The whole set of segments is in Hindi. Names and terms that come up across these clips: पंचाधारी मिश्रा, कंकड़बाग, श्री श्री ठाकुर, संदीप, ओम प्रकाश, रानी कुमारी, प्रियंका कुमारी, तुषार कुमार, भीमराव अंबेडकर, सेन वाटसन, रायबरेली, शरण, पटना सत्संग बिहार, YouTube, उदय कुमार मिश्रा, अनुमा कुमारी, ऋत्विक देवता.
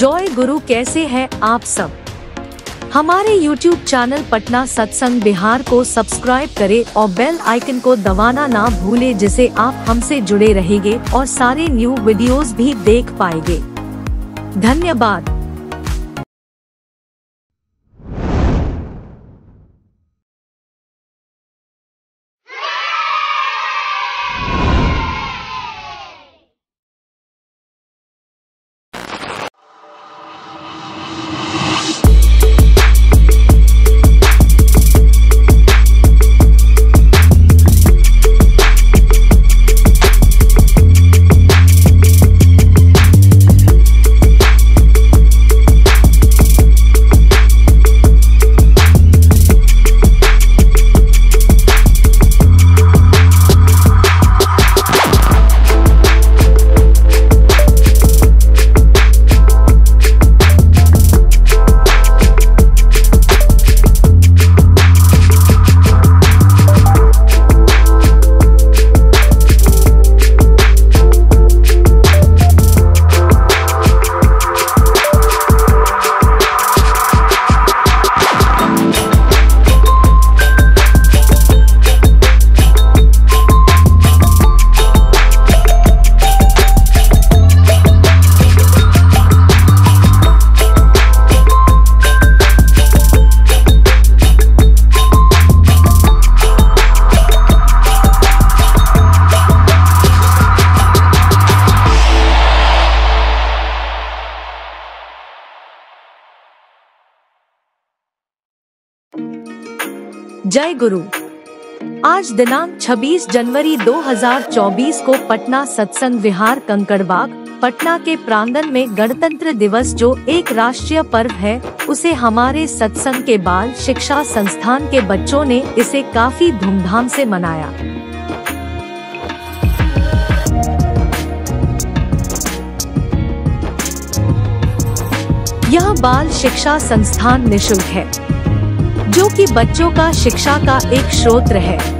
जय गुरु, कैसे हैं आप सब। हमारे YouTube चैनल पटना सत्संग बिहार को सब्सक्राइब करें और बेल आइकन को दबाना ना भूलें, जिससे आप हमसे जुड़े रहेंगे और सारे न्यू वीडियोस भी देख पाएंगे। धन्यवाद। जय गुरु। आज दिनांक 26 जनवरी 2024 को पटना सत्संग विहार कंकड़बाग पटना के प्रांगण में गणतंत्र दिवस, जो एक राष्ट्रीय पर्व है, उसे हमारे सत्संग के बाल शिक्षा संस्थान के बच्चों ने इसे काफी धूमधाम से मनाया। यह बाल शिक्षा संस्थान निःशुल्क है, जो कि बच्चों का शिक्षा का एक स्रोत है।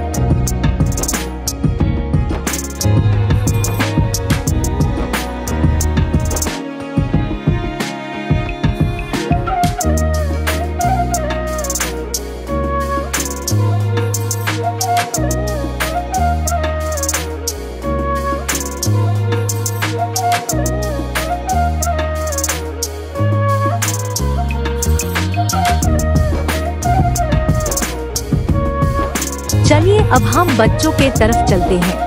चलिए अब हम बच्चों के तरफ चलते हैं।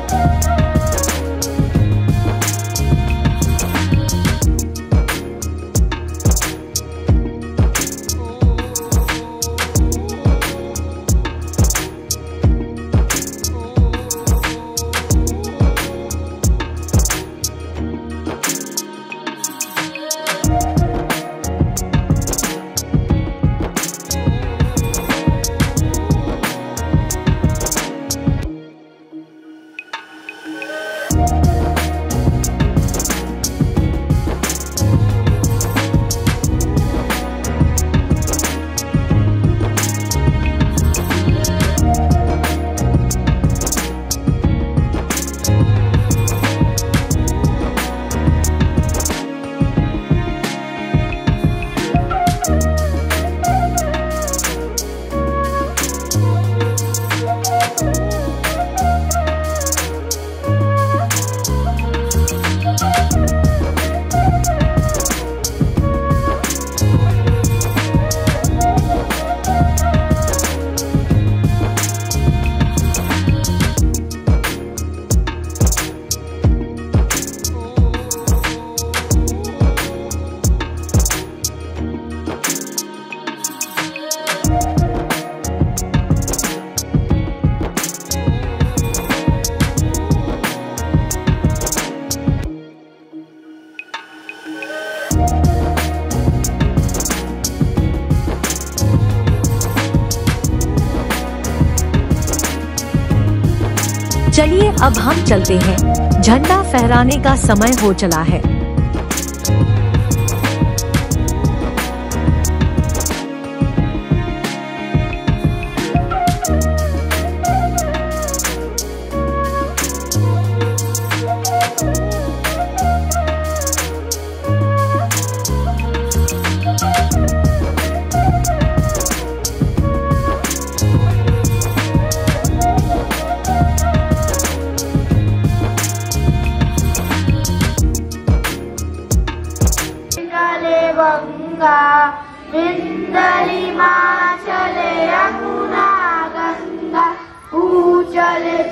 चलिए अब हम चलते हैं, झंडा फहराने का समय हो चला है।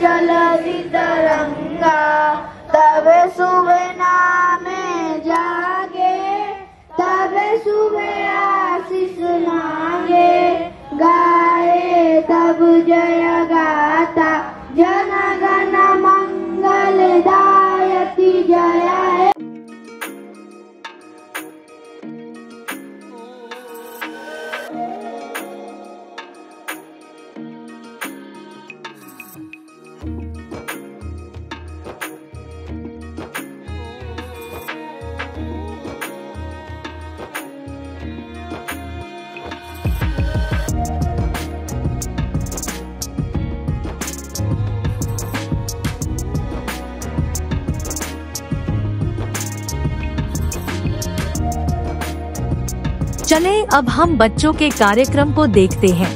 चलती तरंगा, तबे सुबह नामे जागे, तबे सुबह आशीष मांगे, गाए तब जय गाता, जन गण मंगल दायति जय है। चले अब हम बच्चों के कार्यक्रम को देखते हैं।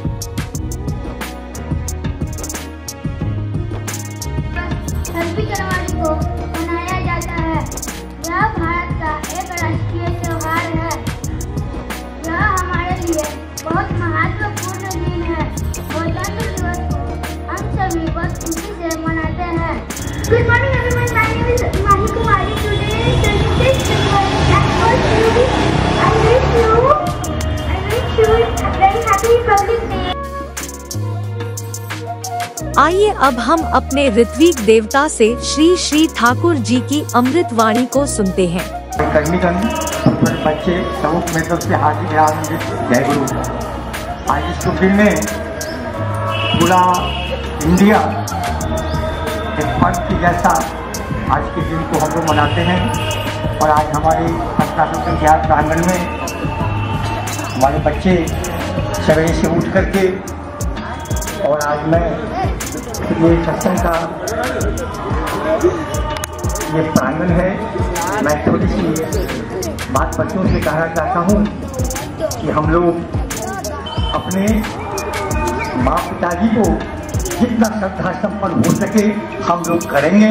छब्बीस जनवरी को मनाया जाता है। यह भारत का एक राष्ट्रीय त्योहार है। यह हमारे लिए बहुत महत्वपूर्ण दिन है। गणतंत्र दिवस को हम सभी बहुत खुशी से मनाते हैं। Good morning everyone, my name is रानी कुमारी। Today is 26 January. आइए अब हम अपने ऋत्विक देवता से श्री श्री ठाकुर जी की अमृत वाणी को सुनते हैं। बच्चे सबक में सबसे हाजिर जय गुरु। आज इस दिन में पूरा इंडिया एक पर्व के जैसा आज के दिन को हम लोग मनाते हैं। और आज हमारे पटना सत्संग बिहार प्रांगण में हमारे बच्चे सवेरे से उठ करके और आज मैं ये सत्संग का ये प्रांगण है। मैं थोड़ी सी बात बच्चों से कहना चाहता हूँ कि हम लोग अपने माँ पिताजी को जितना श्रद्धा संपन्न हो सके हम लोग करेंगे।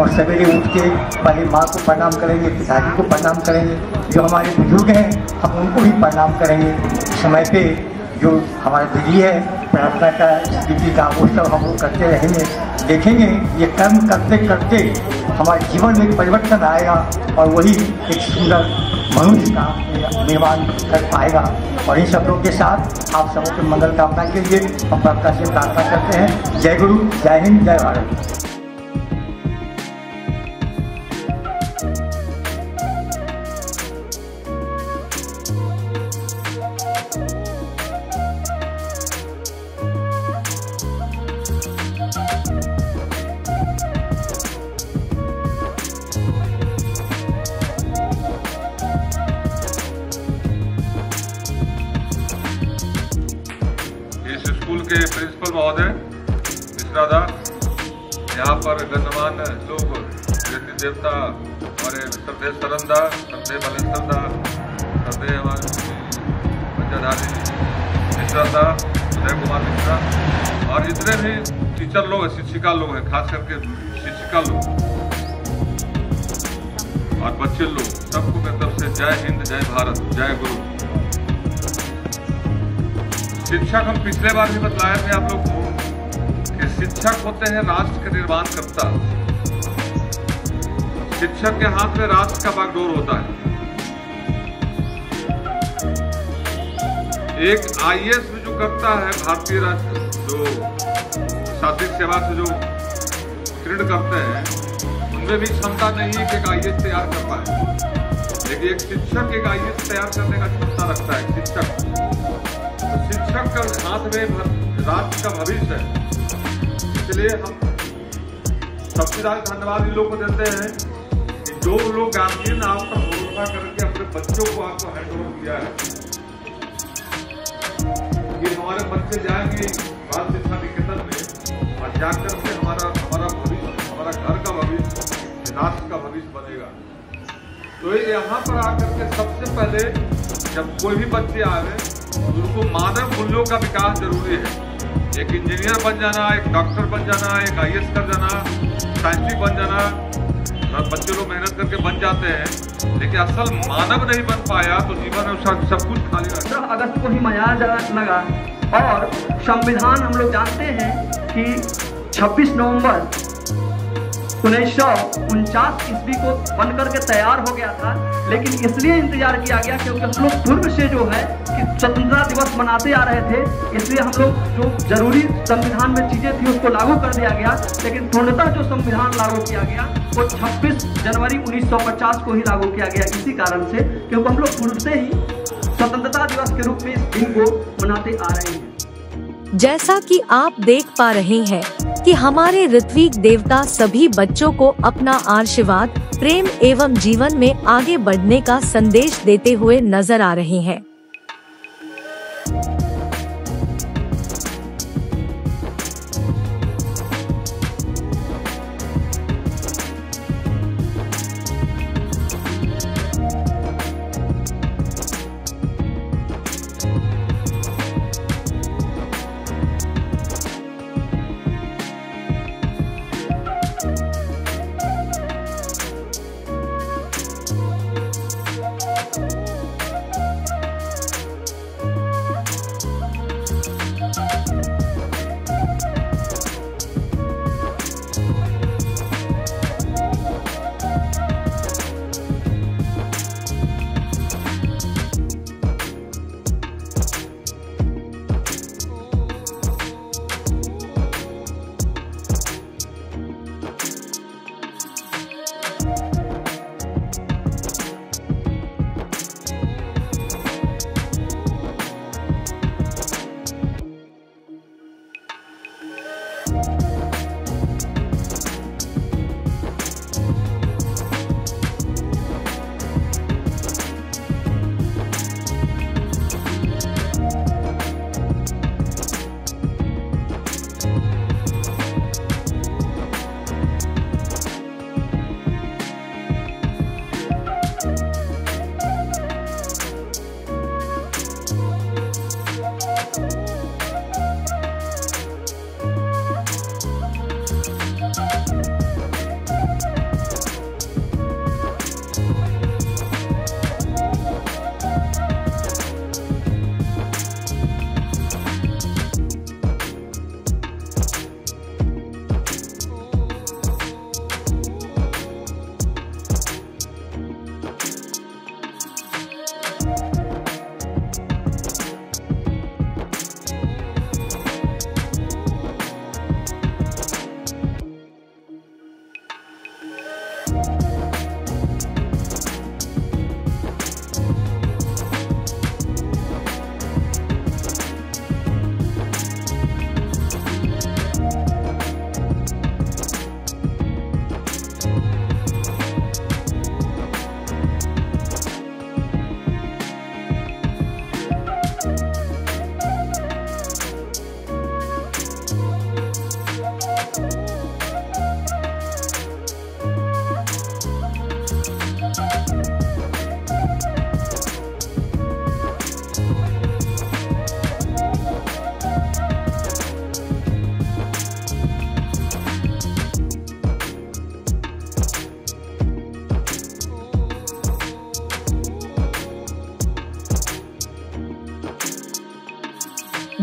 और सवेरे उठ के पहले माँ को प्रणाम करेंगे, पिताजी को प्रणाम करेंगे, जो हमारे बुजुर्ग हैं हम उनको भी प्रणाम करेंगे। समय पे जो हमारे विधि है प्रार्थना का विधि का वो सब हम लोग करते रहेंगे। देखेंगे ये कर्म करते करते हमारे जीवन में परिवर्तन आएगा और वही एक सुंदर मनुष्य का निर्माण कर पाएगा। और इन सब लोग के साथ आप सबों के मंगल कामना के लिए हम सबका से प्रार्थना करते हैं। जय गुरु, जय हिंद, जय भारत। प्रिंसिपल महोदय मिश्रा दा, यहाँ पर गणमान्य लोग ऋतिक देवता हमारे श्रद्धे शरण दा, श्रद्धे बलेश्वर दा, श्रद्धे हमारे पंचाधारी मिश्रा दा, उदय कुमार मिश्रा और इतने भी टीचर लोग हैं, शिक्षिका लोग हैं, खास करके शिक्षिका लोग और बच्चे लोग, सबको मैं तरफ से जय हिंद, जय भारत, जय गुरु। शिक्षक हम पिछले बार भी बताया थे आप लोग को कि शिक्षक होते हैं राष्ट्र के निर्माण करता। शिक्षक के हाथ में राष्ट्र का बागडोर होता है। एक आईएएस भी जो करता है, भारतीय राष्ट्र जो शासनिक सेवा से जो उत्तीर्ण करते हैं उनमें भी क्षमता नहीं है कि एक आईएएस तैयार कर पाए, लेकिन एक शिक्षक एक आईएएस तैयार करने का क्षमता रखता है। शिक्षक शिक्षक का हाथ में राष्ट्र का भविष्य है। इसलिए हम सबसे ज्यादा धन्यवाद इन लोगों को देते हैं कि जो लोग गार्जियन आप पर भरोसा करके अपने बच्चों को आपको हैंड ओवर किया है कि हमारे बच्चे जाएंगे बाल शिक्षा निकेतन में और जाकर के हमारा भविष्य, हमारा घर का भविष्य, राष्ट्र का भविष्य बनेगा। तो यहाँ पर आकर के सबसे पहले जब कोई भी बच्चे आए उनको मानव मूल्यों का विकास जरूरी है। एक इंजीनियर बन जाना, एक डॉक्टर बन जाना, एक आईएएस कर जाना, साइंटिस्ट बन जाना, सब बच्चे लोग मेहनत करके बन जाते हैं, लेकिन असल मानव नहीं बन पाया तो जीवन में सब कुछ खाली रहता है। 15 अगस्त को ही मनाया जाने लगा और संविधान हम लोग जानते हैं कि 26 नवंबर 1949 ईस्वी को बन करके तैयार हो गया था, लेकिन इसलिए इंतजार किया गया क्योंकि हम लोग पूर्व से जो है कि स्वतंत्रता दिवस मनाते आ रहे थे, इसलिए हम लोग जो जरूरी संविधान में चीजें थी उसको लागू कर दिया गया, लेकिन पूर्णतः जो संविधान लागू किया गया वो 26 जनवरी 1950 को ही लागू किया गया, इसी कारण से क्योंकि हम लोग पूर्व से ही स्वतंत्रता दिवस के रूप में इस दिन को मनाते आ रहे हैं। जैसा कि आप देख पा रहे हैं कि हमारे ऋत्विक देवता सभी बच्चों को अपना आशीर्वाद, प्रेम एवं जीवन में आगे बढ़ने का संदेश देते हुए नजर आ रहे हैं।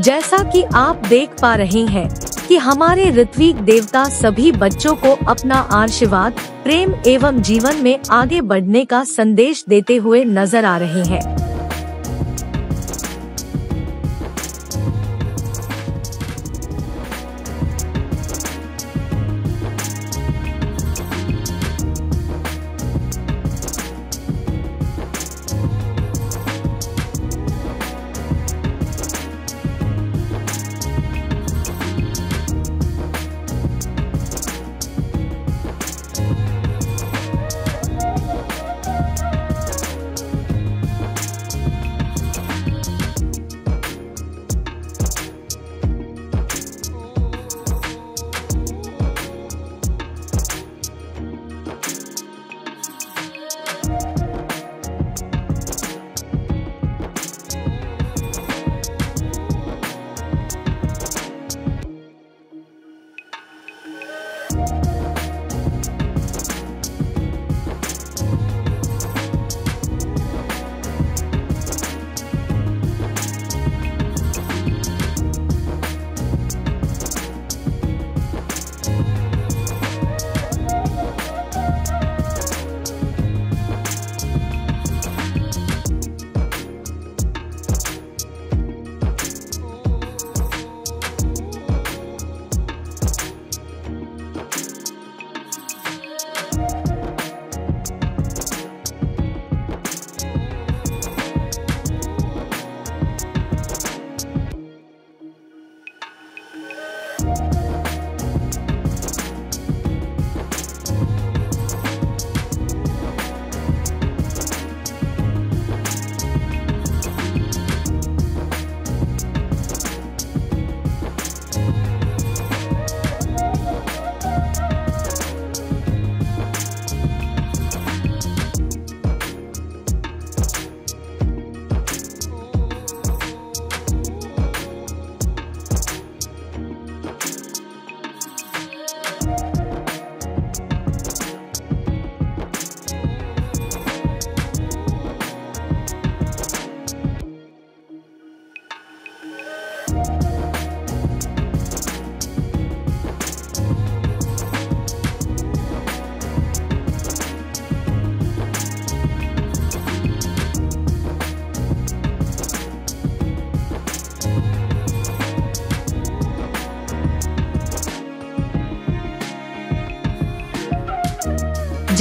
जैसा कि आप देख पा रहे हैं कि हमारे ऋत्विक देवता सभी बच्चों को अपना आशीर्वाद, प्रेम एवं जीवन में आगे बढ़ने का संदेश देते हुए नजर आ रहे हैं।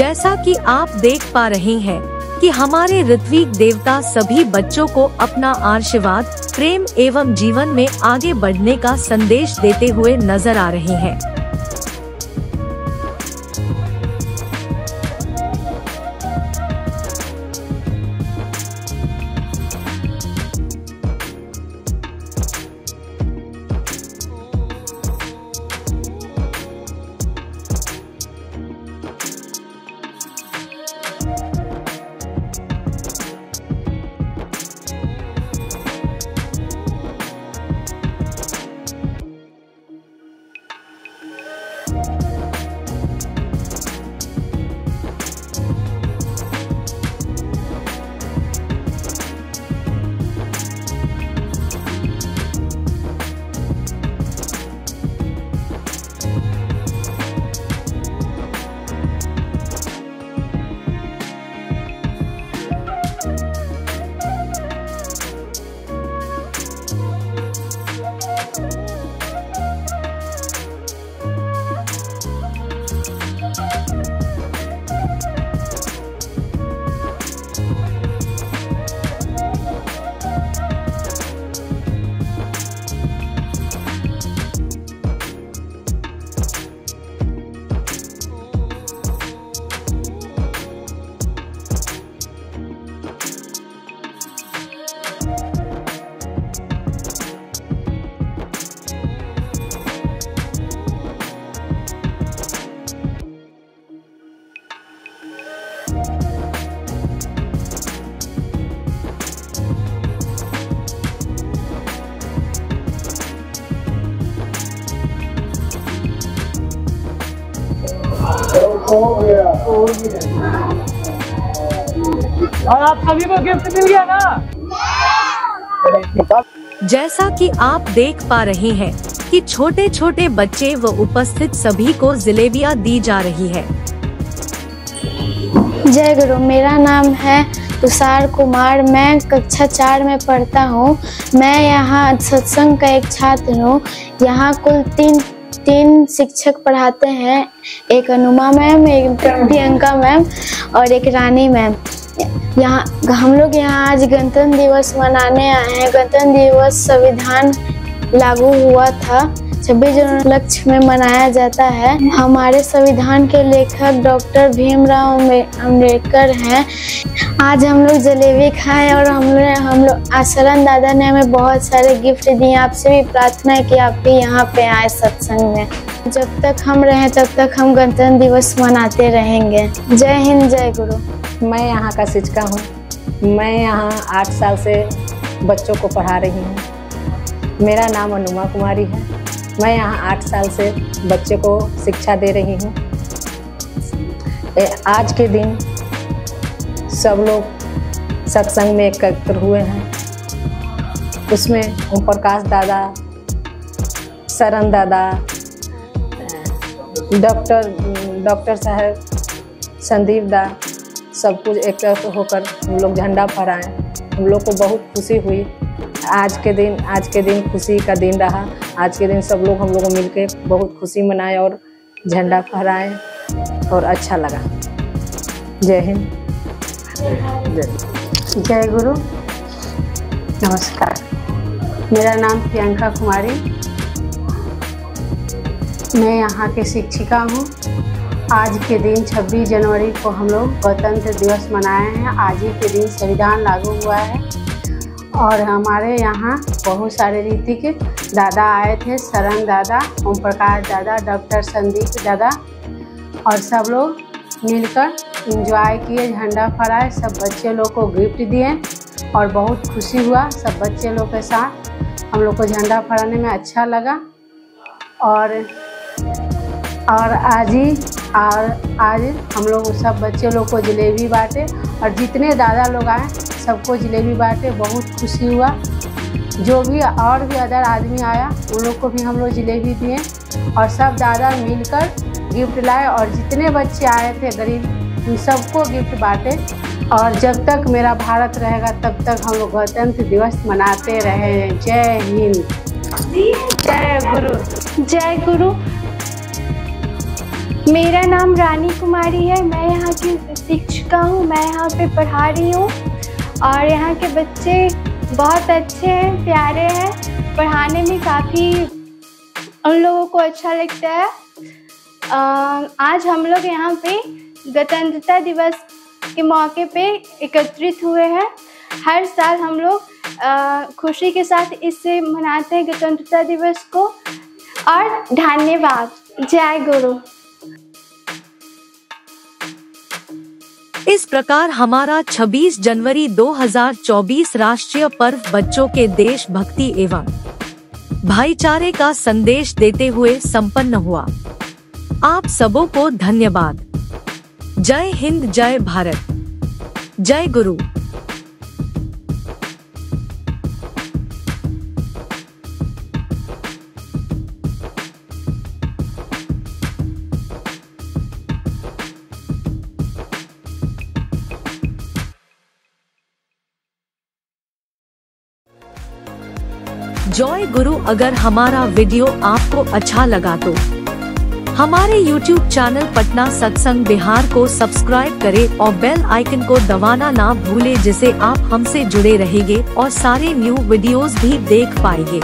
जैसा कि आप देख पा रहे हैं कि हमारे ऋत्विक देवता सभी बच्चों को अपना आशीर्वाद, प्रेम एवं जीवन में आगे बढ़ने का संदेश देते हुए नजर आ रहे हैं। और आप सभी को गिफ्ट मिल गया ना? जैसा कि आप देख पा रहे हैं कि छोटे छोटे बच्चे व उपस्थित सभी को जिलेबियाँ दी जा रही है। जय गुरु, मेरा नाम है तुषार कुमार, मैं कक्षा 4 में पढ़ता हूँ। मैं यहाँ सत्संग का एक छात्र हूँ। यहाँ कुल तीन शिक्षक पढ़ाते हैं, एक अनुमा मैम, एक प्रियंका मैम और एक रानी मैम। यहाँ हम लोग यहाँ आज गणतंत्र दिवस मनाने आए हैं। गणतंत्र दिवस संविधान लागू हुआ था, 26 जनवरी लक्ष्य में मनाया जाता है। हमारे संविधान के लेखक डॉक्टर भीमराव अंबेडकर हैं। आज हम लोग जलेबी खाए और हम लोग शरण दादा ने हमें बहुत सारे गिफ्ट दिए। आपसे भी प्रार्थना है कि आप भी यहाँ पे आए सत्संग में। जब तक हम रहें तब तक हम गणतंत्र दिवस मनाते रहेंगे। जय हिंद, जय गुरु। मैं यहाँ का शिक्षिका हूँ। मैं यहाँ 8 साल से बच्चों को पढ़ा रही हूँ। मेरा नाम अनुमा कुमारी है। मैं यहाँ 8 साल से बच्चे को शिक्षा दे रही हूँ। आज के दिन सब लोग सत्संग में एकत्र हुए हैं। उसमें ओम प्रकाश दादा, शरण दादा, डॉक्टर साहब, संदीप दा, सब कुछ एकत्र होकर हम लोग झंडा फहराएं। हम लोग को बहुत खुशी हुई। आज के दिन खुशी का दिन रहा। आज के दिन सब लोग हम लोग मिलकर बहुत खुशी मनाए और झंडा फहराएं और अच्छा लगा। जय हिंद, जय गुरु। नमस्कार, मेरा नाम प्रियंका कुमारी, मैं यहाँ के शिक्षिका हूँ। आज के दिन 26 जनवरी को हम लोग गणतंत्र दिवस मनाए हैं। आज ही के दिन संविधान लागू हुआ है और हमारे यहाँ बहुत सारे रीतिक दादा आए थे, शरण दादा, ओम प्रकाश दादा, डॉक्टर संदीप दादा, और सब लोग मिलकर एंजॉय किए, झंडा फहराए, सब बच्चे लोग को गिफ्ट दिए और बहुत खुशी हुआ। सब बच्चे लोग के साथ हम लोग को झंडा फहराने में अच्छा लगा। और आज हम लोग सब बच्चे लोग को जलेबी बांटे और जितने दादा लोग आए सबको जलेबी बांटे, बहुत खुशी हुआ। जो भी और भी अदर आदमी आया उन लोग को भी हम लोग जलेबी दिए और सब दादा मिलकर गिफ्ट लाए और जितने बच्चे आए थे गरीब उन सबको गिफ्ट बांटे। और जब तक मेरा भारत रहेगा तब तक हम लोग गणतंत्र दिवस मनाते रहे। जय हिंद, जय गुरु, जय गुरु। मेरा नाम रानी कुमारी है। मैं यहाँ की शिक्षिका हूँ। मैं यहाँ पे पढ़ा रही हूँ और यहाँ के बच्चे बहुत अच्छे हैं, प्यारे हैं। पढ़ाने में काफ़ी उन लोगों को अच्छा लगता है। आज हम लोग यहाँ पे गणतंत्रता दिवस के मौके पे एकत्रित हुए हैं। हर साल हम लोग खुशी के साथ इससे मनाते हैं गणतंत्रता दिवस को। और धन्यवाद। जय गुरु। इस प्रकार हमारा 26 जनवरी 2024 राष्ट्रीय पर्व बच्चों के देशभक्ति एवं भाईचारे का संदेश देते हुए संपन्न हुआ। आप सबों को धन्यवाद। जय हिंद, जय भारत, जय गुरु। जय गुरु। अगर हमारा वीडियो आपको अच्छा लगा तो हमारे YouTube चैनल पटना सत्संग बिहार को सब्सक्राइब करें और बेल आइकन को दबाना ना भूलें, जिससे आप हमसे जुड़े रहेंगे और सारे न्यू वीडियोस भी देख पाएंगे।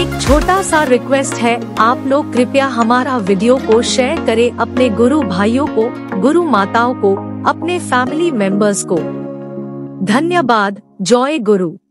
एक छोटा सा रिक्वेस्ट है, आप लोग कृपया हमारा वीडियो को शेयर करें अपने गुरु भाइयों को, गुरु माताओं को, अपने फैमिली मेंबर्स को। धन्यवाद। जय गुरु।